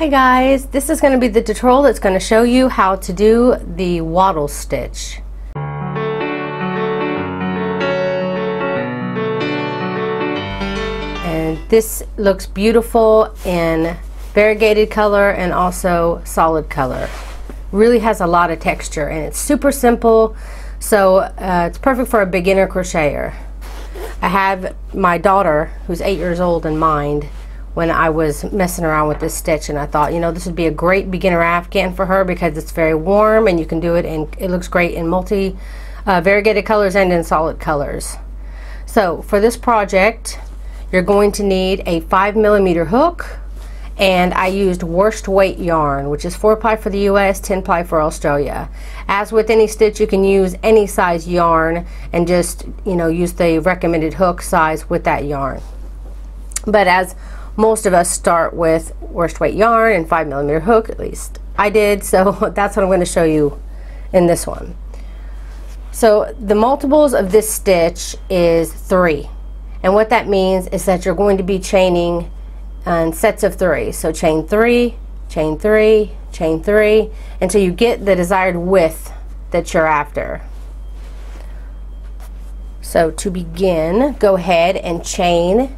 Hi guys, this is going to be the tutorial that's going to show you how to do the wattle stitch. And this looks beautiful in variegated color and also solid color. Really has a lot of texture and it's super simple, so it's perfect for a beginner crocheter. I have my daughter, who's 8 years old, in mind when I was messing around with this stitch, and I thought, you know, this would be a great beginner afghan for her because it's very warm and you can do it, and it looks great in multi variegated colors and in solid colors. So for this project you're going to need a 5mm hook, and I used worst weight yarn, which is 4-ply for the US, 10-ply for Australia. As with any stitch, you can use any size yarn and just, you know, use the recommended hook size with that yarn, but as most of us start with worst weight yarn and 5mm hook, at least I did, so that's what I'm going to show you in this one. So the multiples of this stitch is 3, and what that means is that you're going to be chaining in sets of 3, so chain 3, chain 3, chain 3 until you get the desired width that you're after. So to begin, go ahead and chain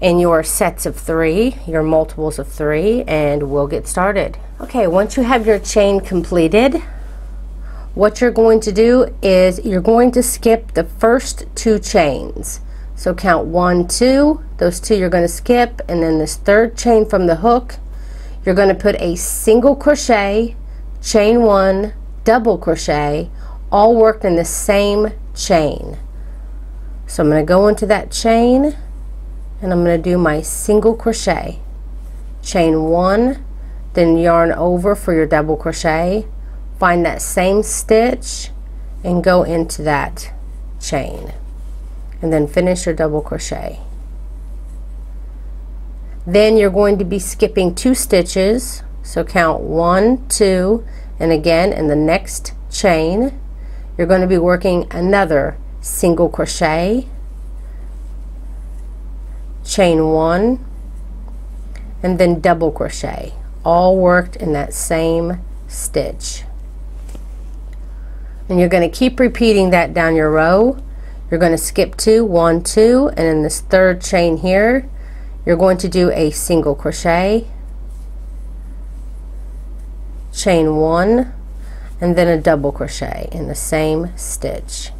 in your sets of 3, your multiples of 3, and we'll get started. Okay, once you have your chain completed, what you're going to do is you're going to skip the first 2 chains. So count 1, 2, those 2 you're going to skip, and then this third chain from the hook, you're going to put a single crochet, chain 1, double crochet, all worked in the same chain. So I'm going to go into that chain and I'm going to do my single crochet, chain 1, then yarn over for your double crochet, find that same stitch and go into that chain, and then finish your double crochet. Then you're going to be skipping 2 stitches, so count 1, 2, and again in the next chain you're going to be working another single crochet, chain 1, and then double crochet, all worked in that same stitch. And you're going to keep repeating that down your row. You're going to skip 2, 1, 2, and in this third chain here you're going to do a single crochet, chain 1, and then a double crochet in the same stitch.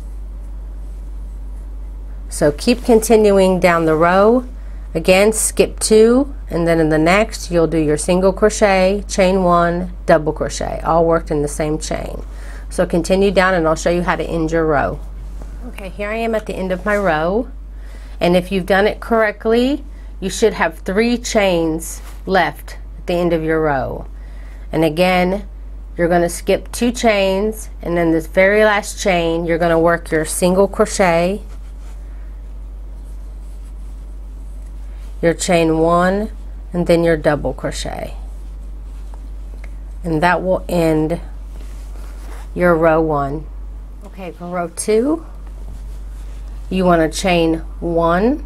So keep continuing down the row. Again, skip 2, and then in the next you'll do your single crochet, chain 1, double crochet, all worked in the same chain. So continue down and I'll show you how to end your row. Okay, here I am at the end of my row, and if you've done it correctly you should have 3 chains left at the end of your row. And again, you're going to skip 2 chains, and then this very last chain you're going to work your single crochet, your chain 1, and then your double crochet, and that will end your row 1. Okay, for row 2 you want to chain 1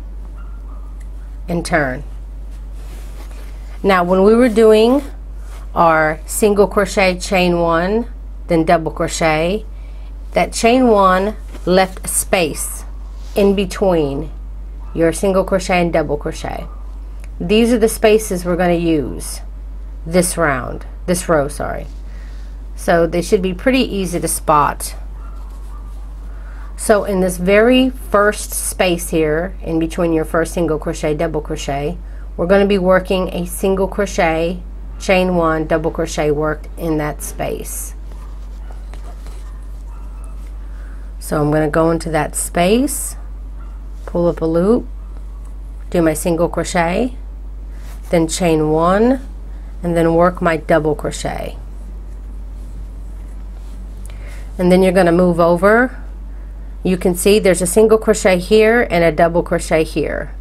and turn. Now when we were doing our single crochet, chain 1, then double crochet, that chain 1 left a space in between your single crochet and double crochet. These are the spaces we're going to use this row. So they should be pretty easy to spot. So in this very first space here in between your first single crochet, double crochet, we're going to be working a single crochet, chain 1, double crochet worked in that space. So I'm going to go into that space, pull up a loop, do my single crochet, then chain 1, and then work my double crochet. And then you're going to move over. You can see there's a single crochet here and a double crochet here.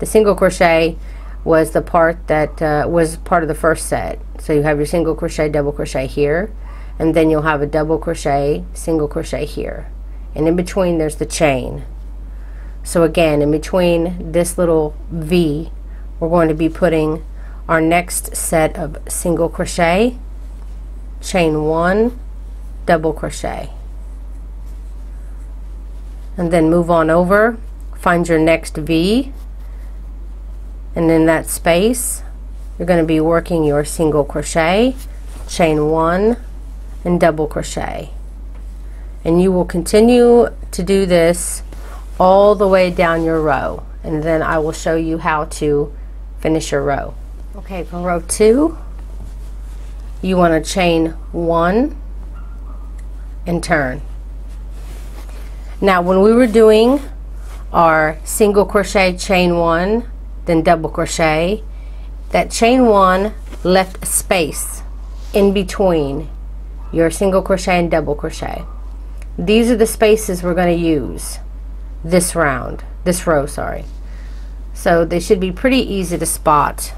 The single crochet was the part that was part of the first set. So you have your single crochet, double crochet here, and then you'll have a double crochet, single crochet here, and in between there's the chain. So again, in between this little V, we're going to be putting our next set of single crochet, chain one, double crochet, and then move on over, find your next V, and in that space you're going to be working your single crochet, chain one, and double crochet, and you will continue to do this all the way down your row, and then I will show you how to finish your row. Okay, for row two you want to chain one and turn. Now when we were doing our single crochet, chain one, then double crochet, that chain one left a space in between your single crochet and double crochet. These are the spaces we're going to use this row. So they should be pretty easy to spot.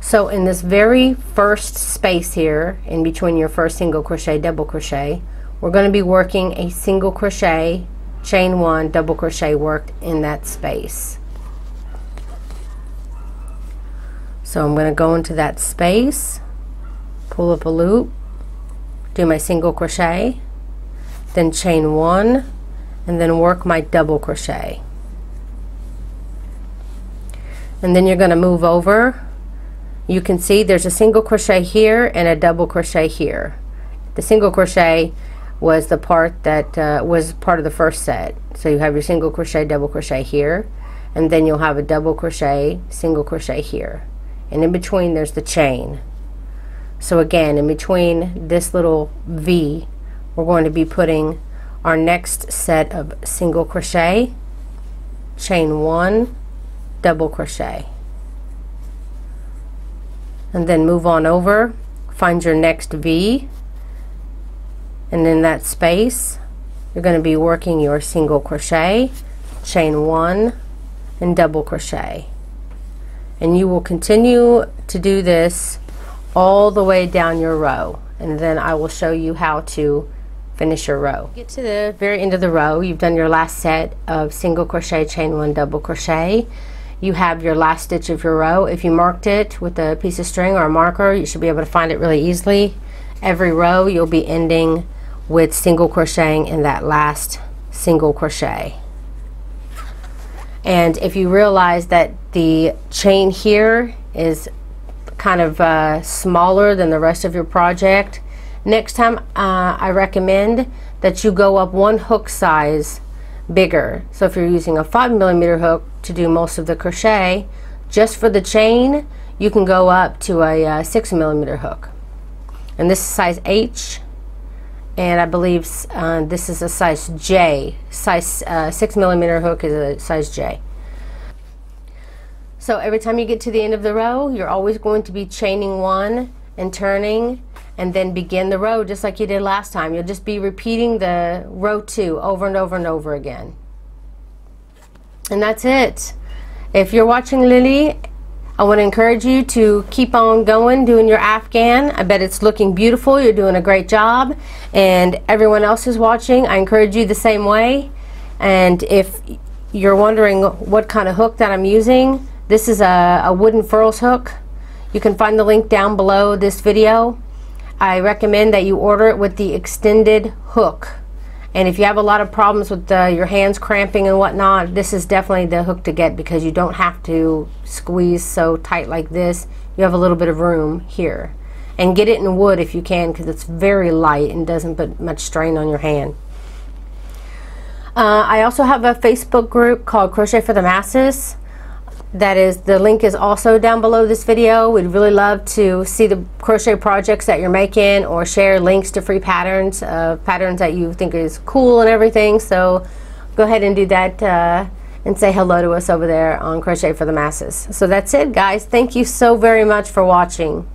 So in this very first space here, in between your first single crochet, double crochet, we're going to be working a single crochet, chain one, double crochet worked in that space. So I'm going to go into that space, pull up a loop, do my single crochet, then chain one, and then work my double crochet. And then you're going to move over. You can see there's a single crochet here and a double crochet here. The single crochet was the part that was part of the first set. So you have your single crochet, double crochet here, and then you'll have a double crochet, single crochet here, and in between there's the chain. So again, in between this little V we're going to be putting our next set of single crochet, chain one, double crochet, and then move on over, find your next V, and in that space you're going to be working your single crochet, chain one, and double crochet, and you will continue to do this all the way down your row, and then I will show you how to finish your row. Get to the very end of the row, you've done your last set of single crochet, chain one, double crochet. You have your last stitch of your row. If you marked it with a piece of string or a marker, you should be able to find it really easily. Every row you'll be ending with single crocheting in that last single crochet. And if you realize that the chain here is kind of smaller than the rest of your project, next time I recommend that you go up one hook size bigger. So if you're using a 5mm hook to do most of the crochet, just for the chain you can go up to a 6mm hook, and this is size H, and I believe this is a size J. Size 6mm hook is a size J. So every time you get to the end of the row, you're always going to be chaining one and turning, and then begin the row just like you did last time. You'll just be repeating the row two over and over and over again. And that's it. If you're watching, Lily, I want to encourage you to keep on going doing your afghan. I bet it's looking beautiful. You're doing a great job, and everyone else who's watching, I encourage you the same way. And if you're wondering what kind of hook that I'm using, this is a wooden Furls hook. You can find the link down below this video. I recommend that you order it with the extended hook, and if you have a lot of problems with your hands cramping and whatnot, this is definitely the hook to get, because you don't have to squeeze so tight like this. You have a little bit of room here, and get it in wood if you can, because it's very light and doesn't put much strain on your hand. I also have a Facebook group called Crochet for the Masses. That is, the link is also down below this video. We'd really love to see the crochet projects that you're making, or share links to free patterns, patterns that you think is cool and everything. So go ahead and do that and say hello to us over there on Crochet for the Masses. So that's it, guys. Thank you so very much for watching.